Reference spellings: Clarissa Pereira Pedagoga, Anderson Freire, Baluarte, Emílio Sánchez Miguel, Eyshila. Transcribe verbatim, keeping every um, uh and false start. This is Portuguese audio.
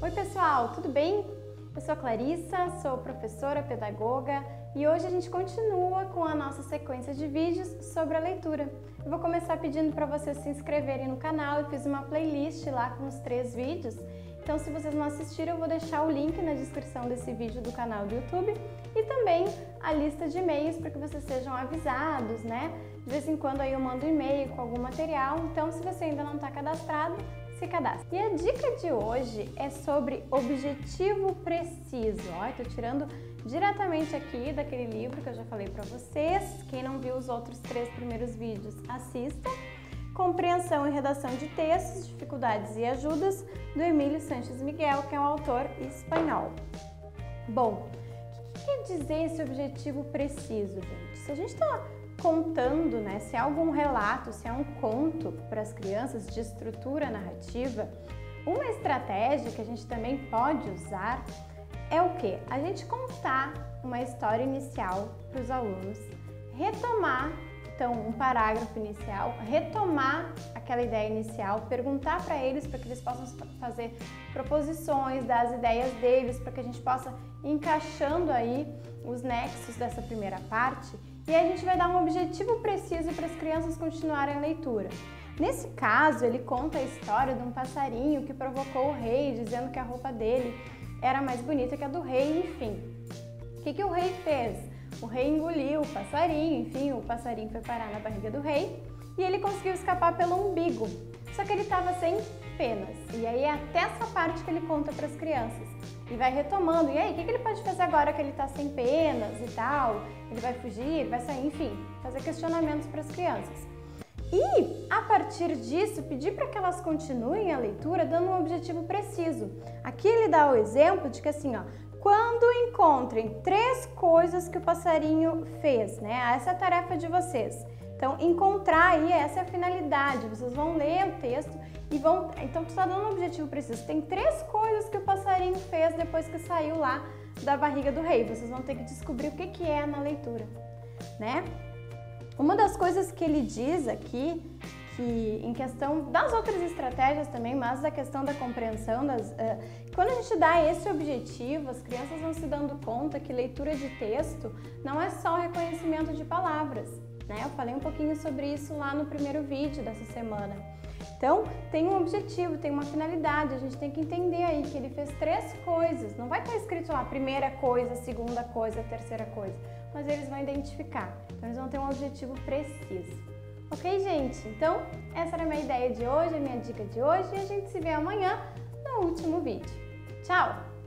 Oi pessoal, tudo bem? Eu sou a Clarissa, sou professora pedagoga e hoje a gente continua com a nossa sequência de vídeos sobre a leitura. Eu vou começar pedindo para vocês se inscreverem no canal, eu fiz uma playlist lá com os três vídeos, então se vocês não assistiram eu vou deixar o link na descrição desse vídeo do canal do YouTube e também a lista de e-mails para que vocês sejam avisados, né? De vez em quando aí eu mando e-mail com algum material, então se você ainda não está cadastrado, se cadastre. E a dica de hoje é sobre objetivo preciso. Ó, eu tô tirando diretamente aqui daquele livro que eu já falei para vocês. Quem não viu os outros três primeiros vídeos, assista. Compreensão e redação de textos, dificuldades e ajudas, do Emílio Sánchez Miguel, que é um autor espanhol. Bom, o que quer dizer esse objetivo preciso, gente? Se a gente está contando, né, se é algum relato, se é um conto para as crianças de estrutura narrativa, uma estratégia que a gente também pode usar é o quê? A gente contar uma história inicial para os alunos, retomar, então, um parágrafo inicial, retomar aquela ideia inicial, perguntar para eles para que eles possam fazer proposições das ideias deles, para que a gente possa ir encaixando aí os nexos dessa primeira parte. E aí a gente vai dar um objetivo preciso para as crianças continuarem a leitura. Nesse caso, ele conta a história de um passarinho que provocou o rei, dizendo que a roupa dele era mais bonita que a do rei, enfim. O que que o rei fez? O rei engoliu o passarinho, enfim, o passarinho foi parar na barriga do rei e ele conseguiu escapar pelo umbigo. Só que ele estava sem penas. E aí é até essa parte que ele conta para as crianças. E vai retomando, e aí, o que ele pode fazer agora que ele está sem penas e tal? Ele vai fugir, ele vai sair, enfim, fazer questionamentos para as crianças. E, a partir disso, pedir para que elas continuem a leitura dando um objetivo preciso. Aqui ele dá o exemplo de que assim, ó, quando encontrem três coisas que o passarinho fez, né? Essa é a tarefa de vocês. Então, encontrar aí, essa é a finalidade, vocês vão ler o texto e vão... Então, tu está dando um objetivo preciso. Tem três coisas que o passarinho fez depois que saiu lá da barriga do rei. Vocês vão ter que descobrir o que que é na leitura, né? Uma das coisas que ele diz aqui, que em questão das outras estratégias também, mas da questão da compreensão, das, uh, quando a gente dá esse objetivo, as crianças vão se dando conta que leitura de texto não é só o reconhecimento de palavras. Né? Eu falei um pouquinho sobre isso lá no primeiro vídeo dessa semana. Então, tem um objetivo, tem uma finalidade, a gente tem que entender aí que ele fez três coisas. Não vai estar escrito lá, primeira coisa, segunda coisa, terceira coisa, mas eles vão identificar. Então, eles vão ter um objetivo preciso. Ok, gente? Então, essa era a minha ideia de hoje, a minha dica de hoje, e a gente se vê amanhã no último vídeo. Tchau!